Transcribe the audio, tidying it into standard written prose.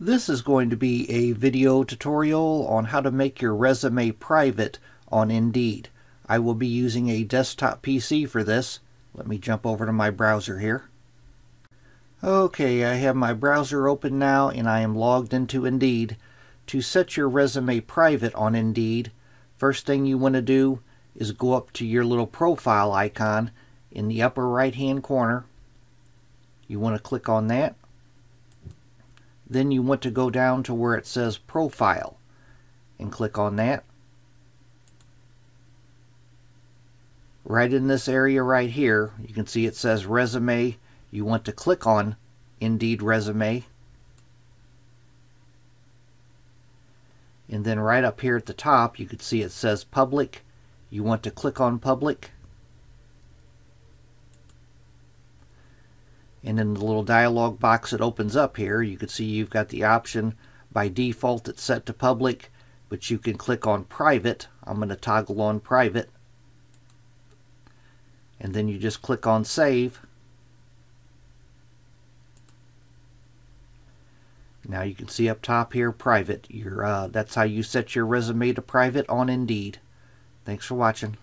This is going to be a video tutorial on how to make your resume private on Indeed. I will be using a desktop PC for this. Let me jump over to my browser here. Okay, I have my browser open now and I am logged into Indeed. To set your resume private on Indeed, first thing you want to do is go up to your little profile icon in the upper right hand corner. You want to click on that. Then you want to go down to where it says Profile and click on that. Right in this area right here, you can see it says Resume. You want to click on Indeed Resume. And then right up here at the top, you can see it says Public. You want to click on Public. And in the little dialog box that opens up here, you can see you've got the option. By default, it's set to public, but you can click on private. I'm going to toggle on private. And then you just click on save. Now you can see up top here, private. That's how you set your resume to private on Indeed. Thanks for watching.